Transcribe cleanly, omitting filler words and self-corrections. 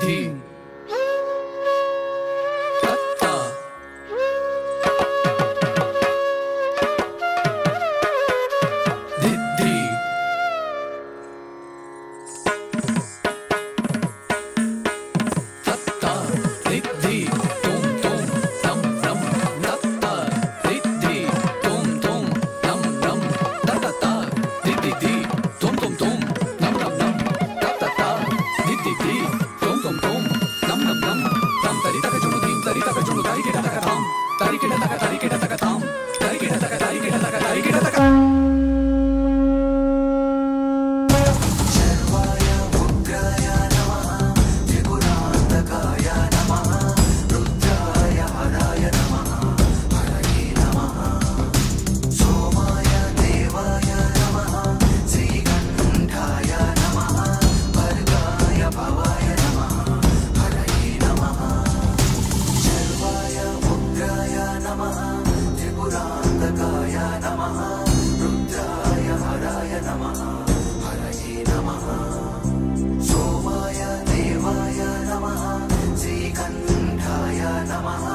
थी। Namah